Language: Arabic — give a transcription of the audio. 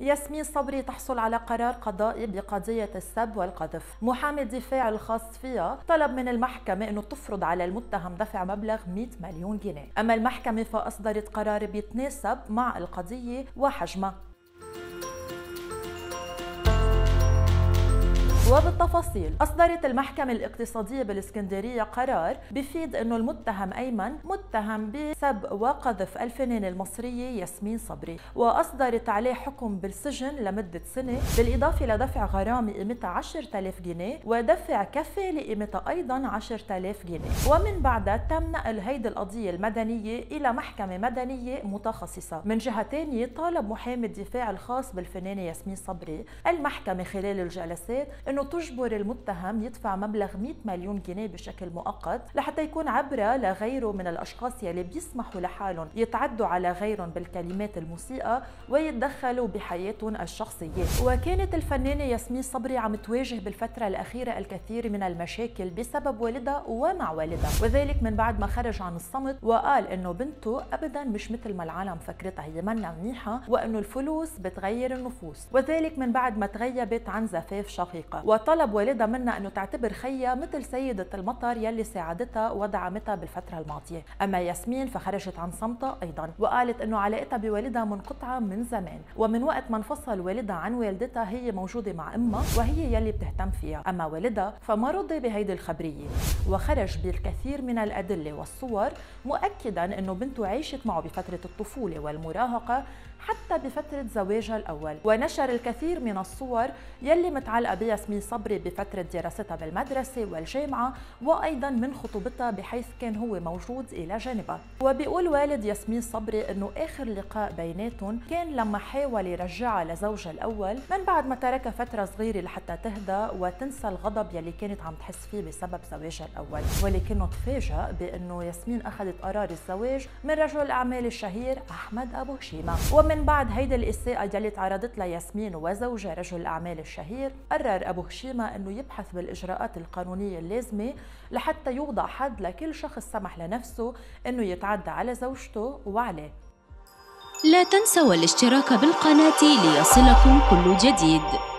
ياسمين صبري تحصل على قرار قضائي بقضية السب والقذف. محامي الدفاع الخاص فيها طلب من المحكمة أنه تفرض على المتهم دفع مبلغ 100 مليون جنيه، أما المحكمة فأصدرت قرار بيتناسب مع القضية وحجمها. وبالتفاصيل، أصدرت المحكمة الاقتصادية بالإسكندرية قرار بفيد أنه المتهم أيمن متهم بسب وقذف الفنانة المصرية ياسمين صبري، وأصدرت عليه حكم بالسجن لمدة سنة، بالإضافة لدفع غرامة قيمتها 10,000 جنيه ودفع كفالة قيمتها أيضاً 10,000 جنيه، ومن بعدها تم نقل هيدي القضية المدنية إلى محكمة مدنية متخصصة. من جهة ثانية، طالب محامي الدفاع الخاص بالفنانة ياسمين صبري المحكمة خلال الجلسات أنه تجبر المتهم يدفع مبلغ 100 مليون جنيه بشكل مؤقت لحتى يكون عبرة لغيره من الأشخاص يلي بيسمحوا لحالهم يتعدوا على غيرهم بالكلمات المسيئة ويتدخلوا بحياتهم الشخصية. وكانت الفنانة ياسمين صبري عم تواجه بالفترة الأخيرة الكثير من المشاكل بسبب والدها ومع والدها، وذلك من بعد ما خرج عن الصمت وقال أنه بنته أبدا مش مثل ما العالم فكرتها، هي منا منيحة، وأنه الفلوس بتغير النفوس، وذلك من بعد ما تغيبت عن زفاف شقيقة. وطلب والدها منها أنه تعتبر خيها مثل سيدة المطر يلي ساعدتها ودعمتها بالفترة الماضية. أما ياسمين فخرجت عن صمتها أيضا، وقالت أنه علاقتها بوالدها منقطعة من زمان، ومن وقت ما انفصل والدها عن والدتها هي موجودة مع أمها وهي يلي بتهتم فيها، أما والدها فما رضي بهيدي الخبرية، وخرج بالكثير من الأدلة والصور مؤكدا أنه بنته عاشت معه بفترة الطفولة والمراهقة حتى بفترة زواجها الأول، ونشر الكثير من الصور يلي متعلقة بياسمين صبري بفترة دراستها بالمدرسة والجامعة، وأيضاً من خطوبتها بحيث كان هو موجود إلى جانبها. وبيقول والد ياسمين صبري إنه آخر لقاء بيناتهم كان لما حاول يرجعها لزوجها الأول من بعد ما تركها فترة صغيرة لحتى تهدى وتنسى الغضب يلي كانت عم تحس فيه بسبب زواجها الأول، ولكنه تفاجأ بإنه ياسمين أخذت قرار الزواج من رجل الأعمال الشهير أحمد ابوهشيما. من بعد هيدا الإساءة يلي تعرضت لها ياسمين وزوجها رجل الأعمال الشهير، قرر ابوهشيما إنه يبحث بالإجراءات القانونية اللازمة لحتى يوضع حد لكل شخص سمح لنفسه إنه يتعدى على زوجته وعليه. لا تنسوا الاشتراك بالقناة ليصلكم كل جديد.